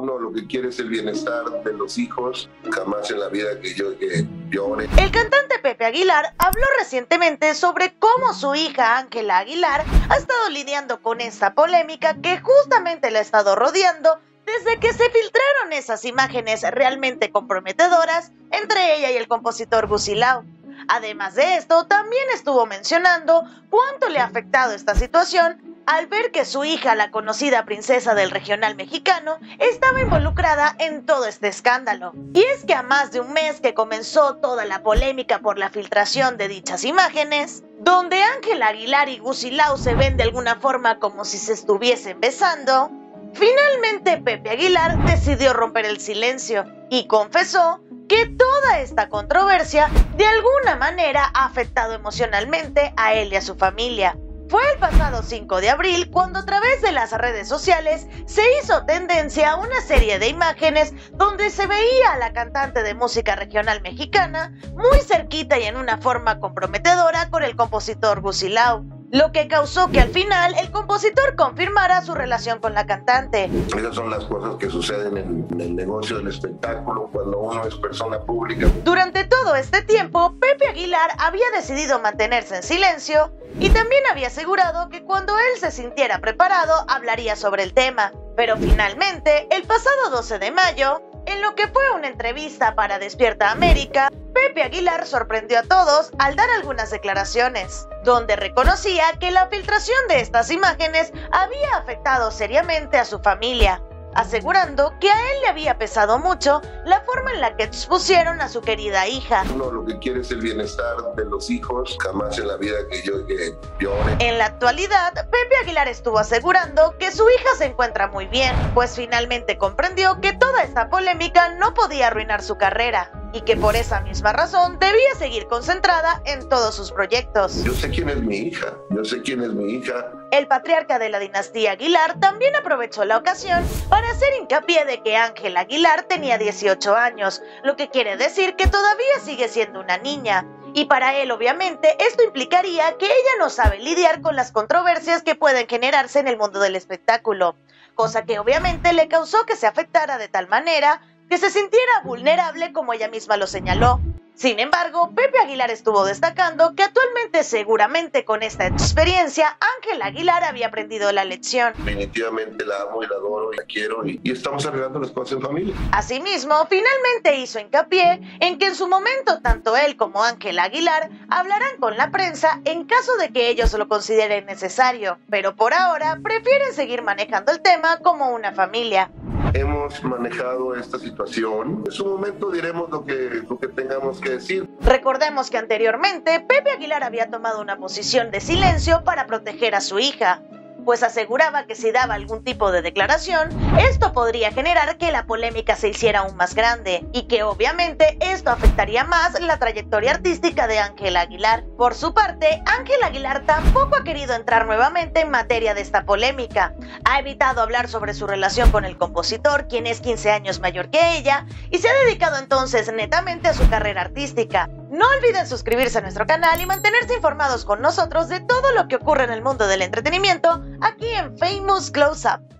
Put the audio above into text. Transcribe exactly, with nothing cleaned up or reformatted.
Uno lo que quiere es el bienestar de los hijos, jamás en la vida que yo que llore. El cantante Pepe Aguilar habló recientemente sobre cómo su hija Ángela Aguilar ha estado lidiando con esta polémica que justamente la ha estado rodeando desde que se filtraron esas imágenes realmente comprometedoras entre ella y el compositor Gussy Lau. Además de esto, también estuvo mencionando cuánto le ha afectado esta situación al ver que su hija, la conocida princesa del regional mexicano, estaba involucrada en todo este escándalo. Y es que a más de un mes que comenzó toda la polémica por la filtración de dichas imágenes, donde Ángela Aguilar y Gussy Lau se ven de alguna forma como si se estuviesen besando, finalmente Pepe Aguilar decidió romper el silencio y confesó que toda esta controversia de alguna manera ha afectado emocionalmente a él y a su familia. Fue el pasado cinco de abril cuando a través de las redes sociales se hizo tendencia a una serie de imágenes donde se veía a la cantante de música regional mexicana muy cerquita y en una forma comprometedora con el compositor Gussy Lau, lo que causó que al final el compositor confirmara su relación con la cantante. Esas son las cosas que suceden en, en el negocio del espectáculo cuando uno es persona pública. Durante todo este tiempo, Pepe Aguilar había decidido mantenerse en silencio y también había asegurado que cuando él se sintiera preparado hablaría sobre el tema. Pero finalmente, el pasado doce de mayo, en lo que fue una entrevista para Despierta América, Pepe Aguilar sorprendió a todos al dar algunas declaraciones, donde reconocía que la filtración de estas imágenes había afectado seriamente a su familia, asegurando que a él le había pesado mucho la forma en la que expusieron a su querida hija. Uno lo que quiere es el bienestar de los hijos, jamás en la vida que yo que llore. En la actualidad, Pepe Aguilar estuvo asegurando que su hija se encuentra muy bien, pues finalmente comprendió que toda esta polémica no podía arruinar su carrera y que por esa misma razón debía seguir concentrada en todos sus proyectos. Yo sé quién es mi hija, yo sé quién es mi hija. El patriarca de la dinastía Aguilar también aprovechó la ocasión para hacer hincapié de que Ángela Aguilar tenía dieciocho años, lo que quiere decir que todavía sigue siendo una niña. Y para él, obviamente, esto implicaría que ella no sabe lidiar con las controversias que pueden generarse en el mundo del espectáculo, cosa que obviamente le causó que se afectara de tal manera que se sintiera vulnerable, como ella misma lo señaló. Sin embargo, Pepe Aguilar estuvo destacando que actualmente, seguramente con esta experiencia, Ángela Aguilar había aprendido la lección. Definitivamente la amo y la adoro y la quiero y, y estamos arreglando las cosas en familia. Asimismo, finalmente hizo hincapié en que en su momento tanto él como Ángela Aguilar hablarán con la prensa en caso de que ellos lo consideren necesario, pero por ahora prefieren seguir manejando el tema como una familia. Hemos manejado esta situación. En su momento diremos lo que, lo que tengamos que decir. Recordemos que anteriormente Pepe Aguilar había tomado una posición de silencio para proteger a su hija, pues aseguraba que si daba algún tipo de declaración, esto podría generar que la polémica se hiciera aún más grande y que obviamente esto afectaría más la trayectoria artística de Ángela Aguilar. Por su parte, Ángela Aguilar tampoco ha querido entrar nuevamente en materia de esta polémica. Ha evitado hablar sobre su relación con el compositor, quien es quince años mayor que ella, y se ha dedicado entonces netamente a su carrera artística. No olviden suscribirse a nuestro canal y mantenerse informados con nosotros de todo lo que ocurre en el mundo del entretenimiento aquí en Famous Close Up.